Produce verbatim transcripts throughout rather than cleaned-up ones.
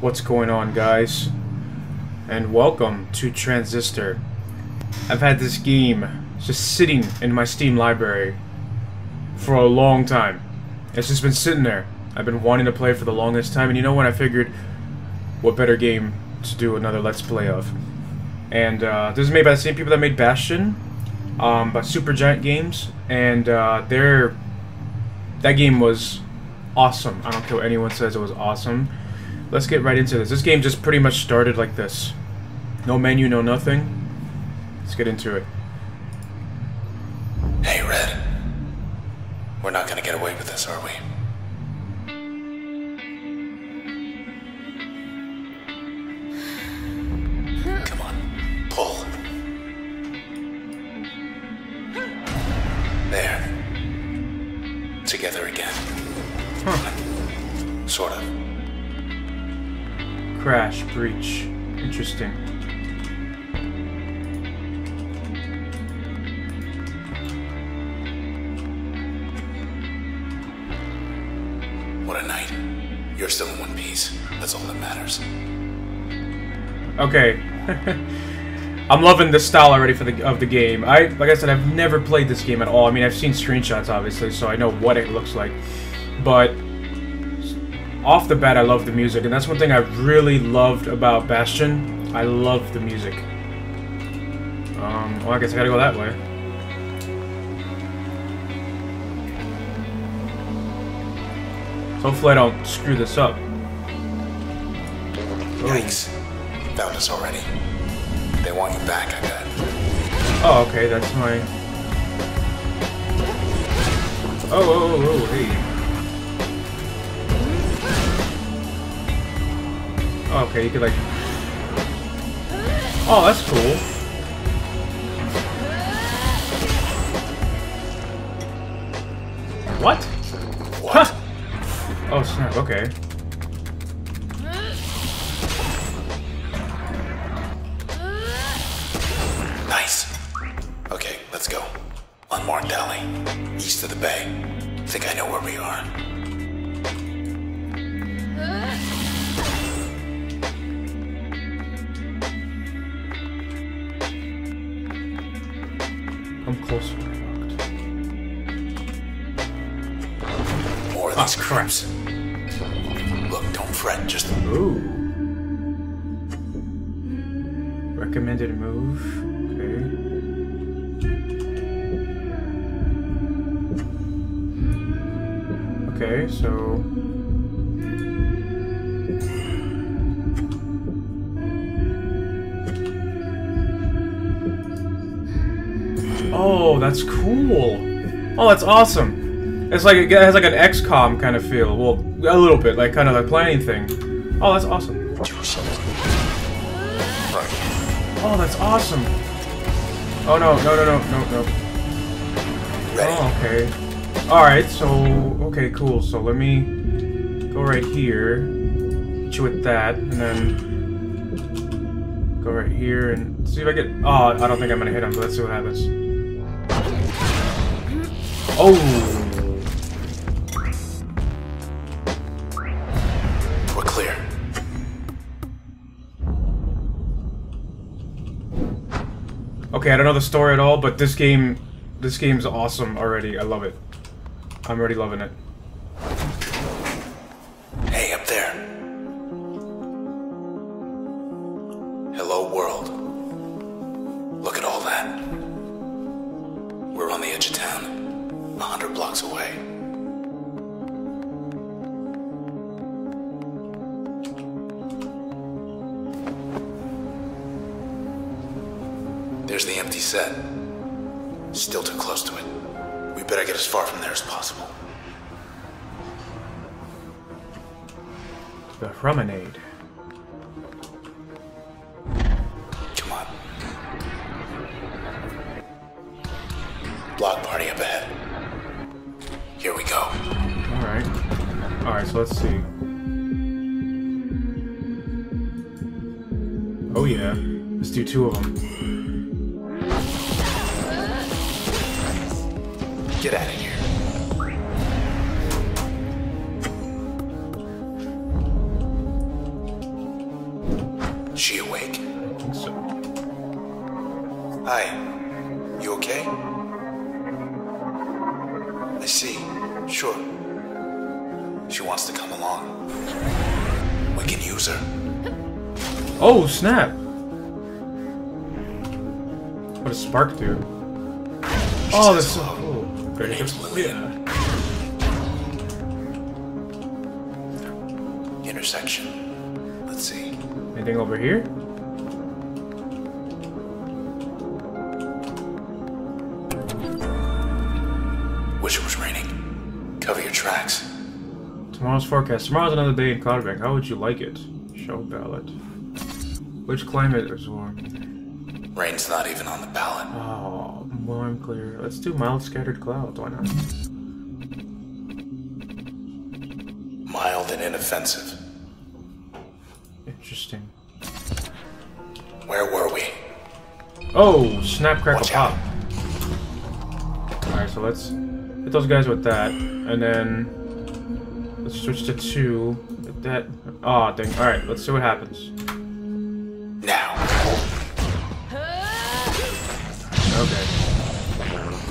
What's going on, guys? And welcome to Transistor. I've had this game just sitting in my Steam library for a long time. It's just been sitting there. I've been wanting to play for the longest time, and you know what? I figured, what better game to do another Let's Play of? And uh, this is made by the same people that made Bastion, um, by Supergiant Games, and uh, their that game was awesome. I don't care what anyone says, it was awesome. Let's get right into this. This game just pretty much started like this. No menu, no nothing. Let's get into it. Hey, Red. We're not gonna get away with this, are we? Come on, pull. There. Together again. Huh. Sort of. Crash, breach. Interesting. What a night. You're still in one piece. That's all that matters. Okay. I'm loving this style already for the of the game. I like I said, I've never played this game at all. I mean, I've seen screenshots obviously, so I know what it looks like. But off the bat, I love the music, and that's one thing I really loved about Bastion. I love the music. Um, well, I guess I gotta go that way. So hopefully I don't screw this up. Yikes. Found us already. They want you back, I bet. Oh, okay, that's my... Oh, oh, oh, oh, hey. Oh, okay, you could like... Oh, that's cool. What? What? Huh. Oh, snap, okay. Nice. Okay, let's go. Unmarked alley, east of the bay. I think I know where we are. I'm close. More of these oh, craps. Look, don't fret, just... Ooh. Recommended move. Okay. Okay, so... Oh, that's cool. Oh, that's awesome. It's like it has like an X COM kind of feel. Well, a little bit, like kind of like planning thing. Oh, that's awesome. Oh, that's awesome. Oh no, no, no, no, no, no. Oh, okay. All right. So, okay, cool. So let me go right here, hit you with that, and then go right here and see if I get. Oh, I don't think I'm gonna hit him. But let's see what happens. Oh! We're clear. Okay, I don't know the story at all, but this game, this game's awesome already. I love it. I'm already loving it. Hey, up there. Hello, world. Look at all that. We're on the edge of town. A hundred blocks away. There's the empty set. Still too close to it. We better get as far from there as possible. The promenade. Come on. Block party up ahead. Here we go. Alright. Alright, so let's see. Oh yeah. Let's do two of them. Get out of here. Is she awake? I think so. Hi. You okay? I see. Sure. She wants to come along. We can use her. Oh, snap! What does Spark do? She oh, that's so cool. Great. Yeah. Intersection. Let's see. Anything over here? Wish it was raining. Cover your tracks. Tomorrow's forecast. Tomorrow's another day in Cloudbank. How would you like it? Show ballot. Which climate is warm? Rain's not even on the ballot. Oh, warm, clear. Let's do mild scattered clouds. Why not? Mild and inoffensive. Interesting. Where were we? Oh, snap, crackle, pop. All right, so let's hit those guys with that, and then. Let's switch to two. Like that. Aw, oh, dang. Alright, let's see what happens. Now. Okay. Alright,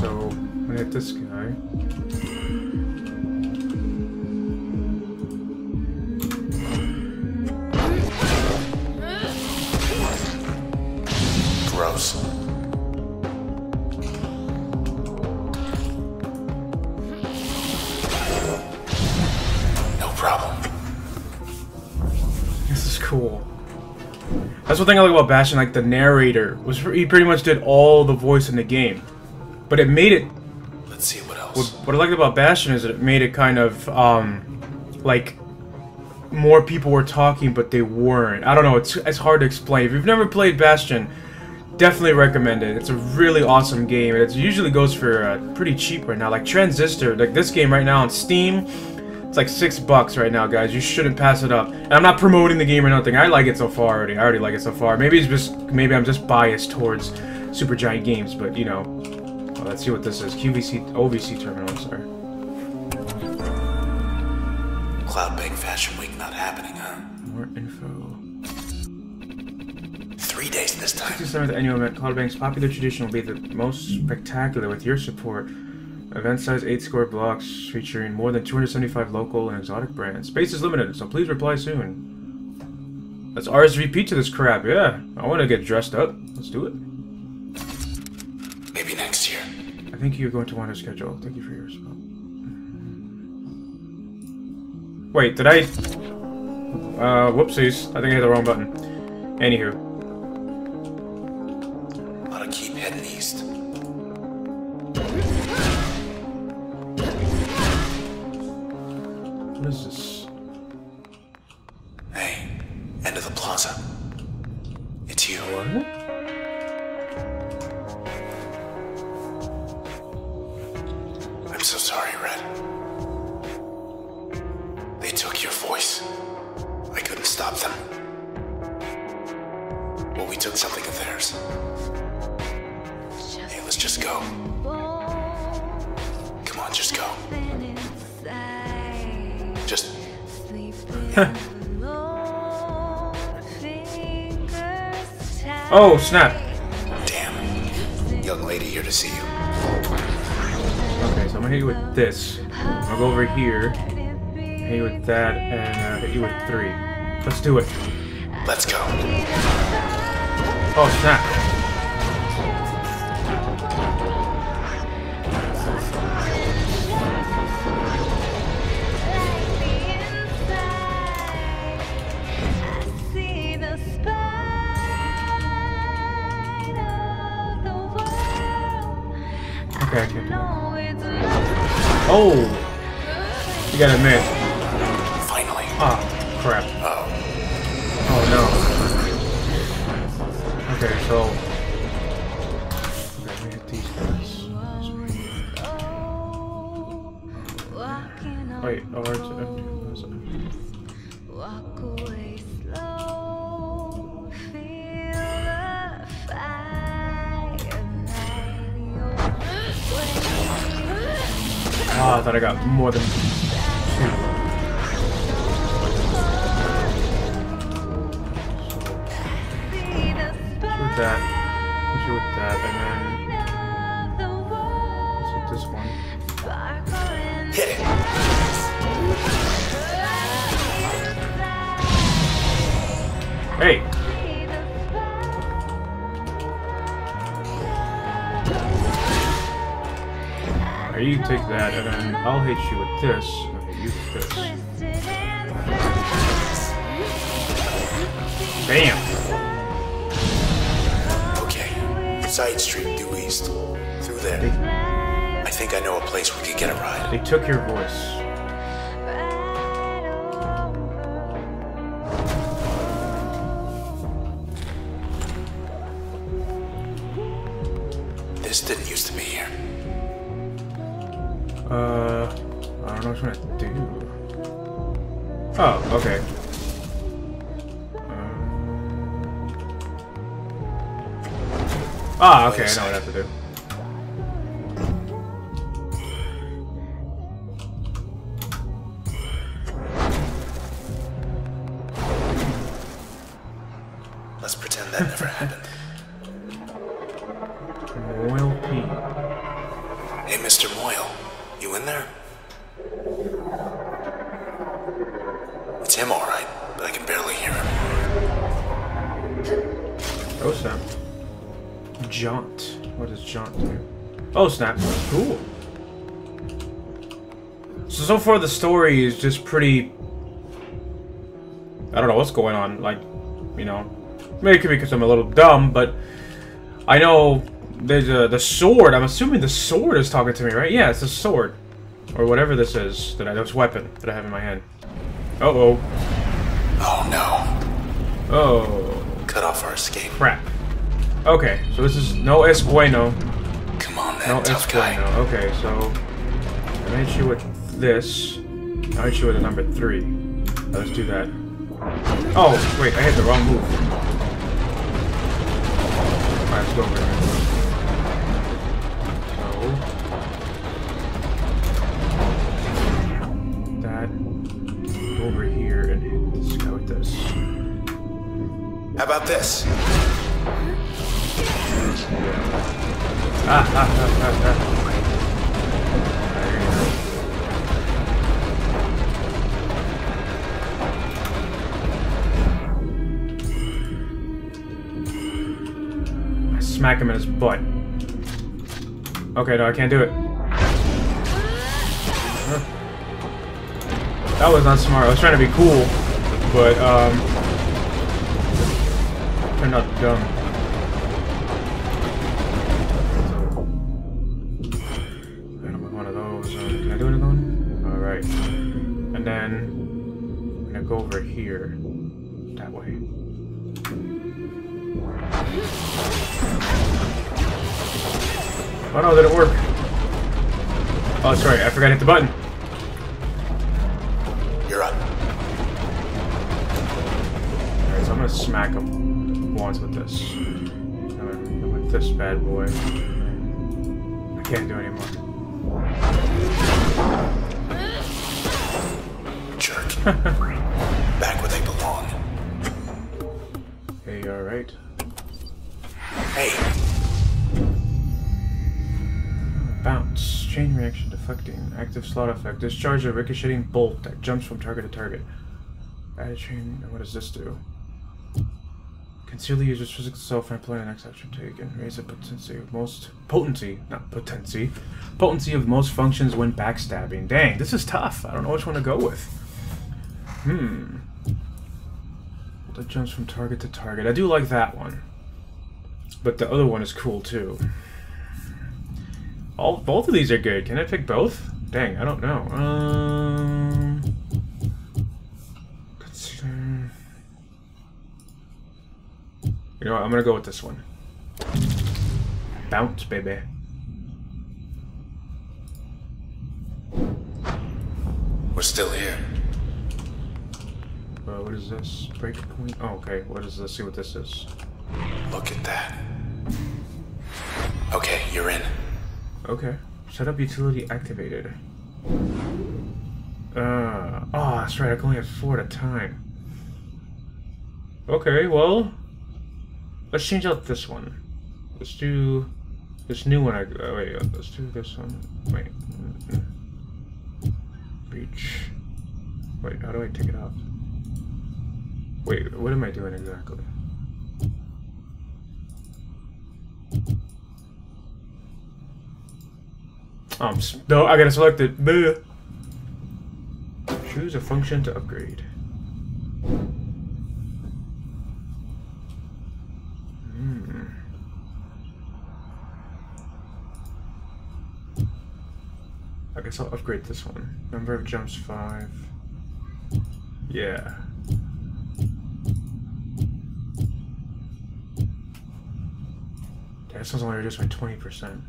so I'm gonna hit this guy. Gross. Cool. That's one thing I like about Bastion. Like the narrator was, he pretty much did all the voice in the game, but it made it. Let's see what else. What, what I liked about Bastion is that it made it kind of um, like more people were talking, but they weren't. I don't know. It's it's hard to explain. If you've never played Bastion, definitely recommend it. It's a really awesome game, and it usually goes for uh, pretty cheap right now. Like Transistor, like this game right now on Steam. It's like six bucks right now, guys. You shouldn't pass it up. And I'm not promoting the game or nothing. I like it so far already. I already like it so far. Maybe it's just maybe I'm just biased towards Supergiant Games, but you know. Well, let's see what this is. Q V C, O V C terminal. I'm sorry. Cloudbank Fashion Week not happening, huh? More info. Three days this time. sixty-seventh annual event. Cloudbank's popular tradition will be the most spectacular with your support. Event size eight square blocks featuring more than two hundred seventy-five local and exotic brands. Space is limited, so please reply soon. Let's R S V P to this crap, yeah. I want to get dressed up. Let's do it. Maybe next year. I think you're going to want to schedule. Thank you for your response. Wait, did I... Uh, whoopsies. I think I hit the wrong button. Anywho. Gotta keep heading east. What is this? Hey, end of the plaza. It's you. What? I'm so sorry, Red. They took your voice. I couldn't stop them. Well, we took something of theirs. Hey, let's just go. Come on, just go. Just oh snap! Damn, young lady here to see you. Okay, so I'm gonna hit you with this. I'll go over here, hit you with that, and uh, hit you with three. Let's do it. Let's go. Oh snap! Okay, I can't do that. Oh! You gotta admit. Finally. Ah, oh, crap. Uh oh. Oh no. Okay, so. Okay, we hit these guys. Wait, oh, where's Oh, I thought I got more than two. That, issue with that, and then what's with this one? Hit it. Hey! Alright, you take that, and then I'll hit you with this. Okay, you with this. Bam! Side street due east. Through there. They, I think I know a place we could get a ride. They took your voice. This didn't used to be here. Uh, I don't know what I'm trying to do. Oh, okay. Ah, okay, I know what I have to do. Let's pretend that never happened. Moyle P. Hey, Mister Moyle, you in there? It's him, all right, but I can barely hear him. Oh, Sam. Jaunt. What does jaunt do? Oh snap. Cool. So so far the story is just pretty, I don't know what's going on, like, you know. Maybe it could be because I'm a little dumb, but I know there's a, the sword. I'm assuming the sword is talking to me, right? Yeah, it's a sword. Or whatever this is, that I this weapon that I have in my hand. Uh oh. Oh no. Oh. Cut off our escape. Crap. Okay, so this is no es bueno. Come on, man, no tough es bueno. Guy. Okay, so I'm gonna hit you with this. I'll hit you with a number three. Let's do that. Oh, wait, I hit the wrong move. Alright, let's go over here. So that over here and hit this guy with this. How about this? Ah, ah, ah, ah, ah. I smack him in his butt. Okay, no, I can't do it. That was not smart. I was trying to be cool, but um, turned out dumb. Here, that way. Oh no, didn't work. Oh, sorry, I forgot to hit the button. You're up. Alright, so I'm gonna smack him once with this. And with this bad boy. I can't do anymore. Jerk. Back where they belong. Hey, you alright? Hey! Bounce. Chain reaction deflecting. Active slot effect. Discharge a ricocheting bolt that jumps from target to target. Add a chain. What does this do? Conceal the user's physical self and employ the next action taken. Raise the potency of most. Potency! Not potency. Potency of most functions when backstabbing. Dang, this is tough. I don't know which one to go with. Hmm. That jumps from target to target. I do like that one. But the other one is cool too. All both of these are good. Can I pick both? Dang, I don't know. Um consider. You know what, I'm gonna go with this one. Bounce, baby. We're still here. Uh, what is this? Breakpoint? Oh, okay. What is this? Let's see what this is. Look at that. Okay, you're in. Okay. Setup utility activated. Uh, oh, that's right, I can only have four at a time. Okay, well, let's change out this one. Let's do this new one. I, oh, wait, let's do this one. Wait. Reach. Wait, how do I take it off? Wait, what am I doing exactly? Um, no, I gotta select it. Bleh. Choose a function to upgrade. Hmm. I guess I'll upgrade this one. Number of jumps, five. Yeah. That sounds only reduced by twenty percent.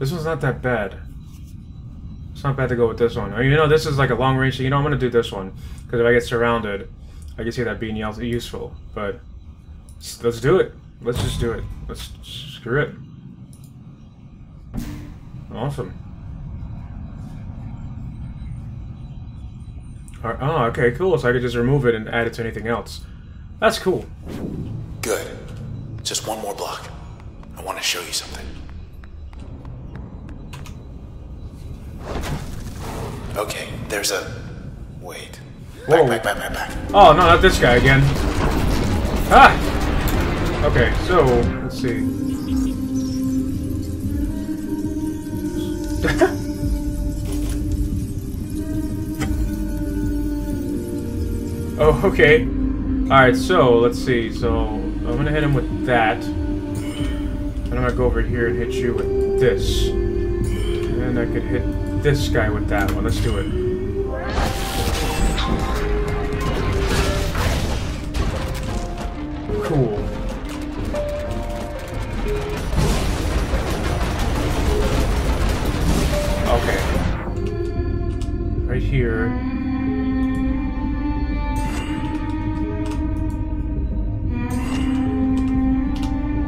This one's not that bad. It's not bad to go with this one. I mean, you know, this is like a long range, so you know I'm gonna do this one. Because if I get surrounded, I can see that being useful. But let's do it. Let's just do it. Let's screw it. Awesome. Right. Oh, okay, cool. So I could just remove it and add it to anything else. That's cool. Good. Just one more block. I want to show you something. Okay, there's a... Wait. Back, back, back, back, back. Oh, no, not this guy again. Ah! Okay, so, let's see. Oh, okay. Alright, so, let's see. So, I'm gonna hit him with that. And I'm gonna go over here and hit you with this. And I could hit... this guy with that one. Let's do it. Cool. Okay. Right here.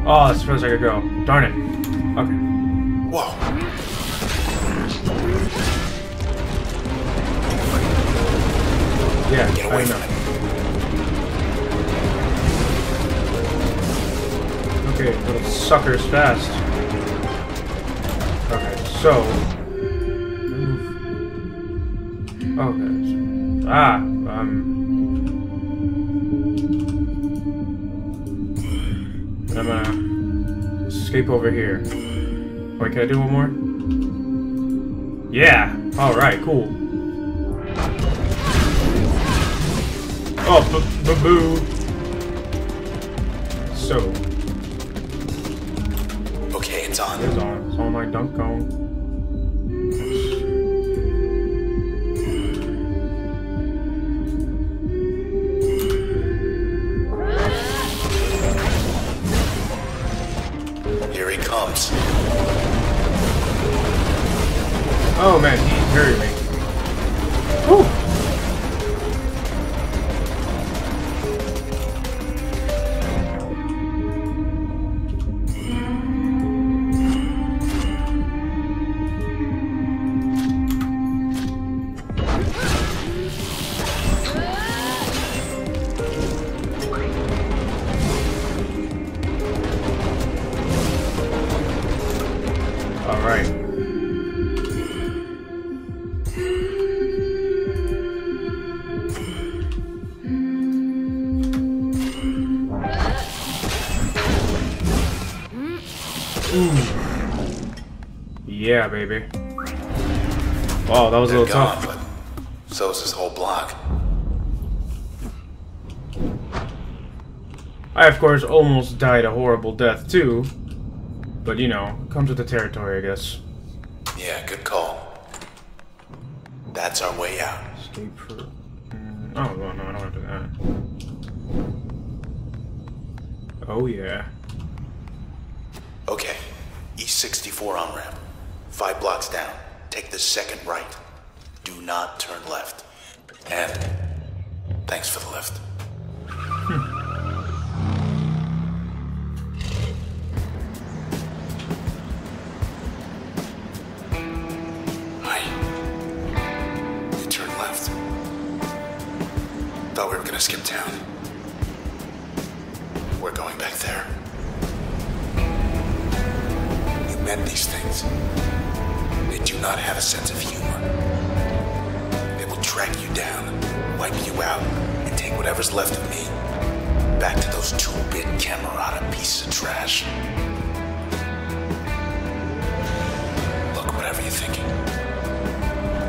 Oh, that's as far as I could go. Darn it. Okay. Whoa. Yeah, get away from it. Okay, little suckers fast. Okay, so. Move. Okay. So, ah, um. And I'm gonna escape over here. Wait, can I do one more? Yeah! Alright, cool. Oh, b-b-boo! So. Okay, it's on. It's on. It's on my dunk cone. Here he comes. Oh man, he carried me. Whew! Yeah, baby. Wow, that was They're a little gone, tough. But so is this whole block. I, of course, almost died a horrible death, too. But, you know, comes with the territory, I guess. Yeah, good call. That's our way out. Escape for... Mm, oh, well, no, I don't want to do that. Oh, yeah. Okay. E sixty-four on-ramp. Five blocks down. Take the second right. Do not turn left. And thanks for the lift. Hmm. thought we were gonna skip town. We're going back there. You meant these things. They do not have a sense of humor. They will track you down, wipe you out, and take whatever's left of me back to those two-bit camarada pieces of trash. Look, whatever you're thinking,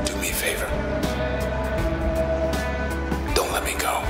do me a favor. Don't let me go.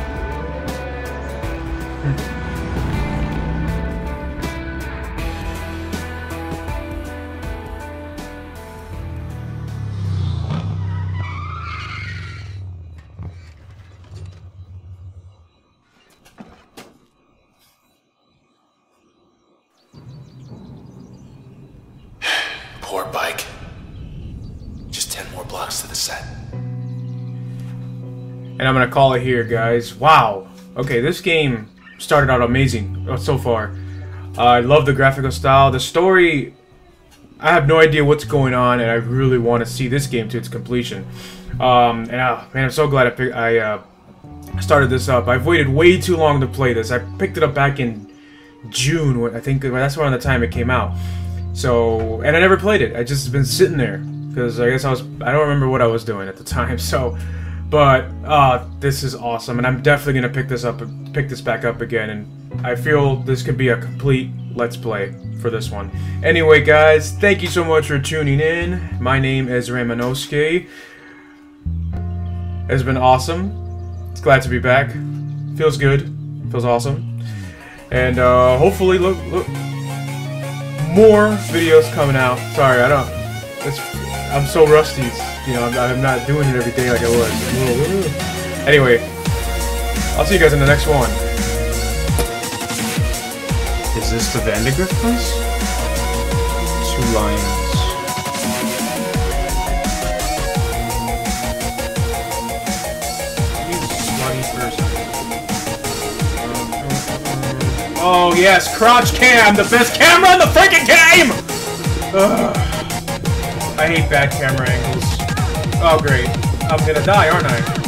And I'm gonna call it here, guys. Wow. Okay, this game started out amazing so far. Uh, I love the graphical style. The story, I have no idea what's going on, and I really want to see this game to its completion. Um, and uh, man, I'm so glad I, pick, I uh, started this up. I've waited way too long to play this. I picked it up back in June. When, I think that's around the time it came out. So, and I never played it. I just been sitting there because I guess I was. I don't remember what I was doing at the time. So. But uh, this is awesome, and I'm definitely gonna pick this up, pick this back up again, and I feel this could be a complete let's play for this one. Anyway, guys, thank you so much for tuning in. My name is Ramonosuke. It's been awesome. It's glad to be back. Feels good. Feels awesome. And uh, hopefully, look, look, more videos coming out. Sorry, I don't. It's, I'm so rusty. You know, I'm not, I'm not doing it every day like I was. Anyway, I'll see you guys in the next one. Is this the Vandegrift place? Two lions. You slutty person. Oh yes, Crotch Cam, the best camera in the freaking game! Ugh. I hate bad camera angles. Oh great, I'm gonna die, aren't I?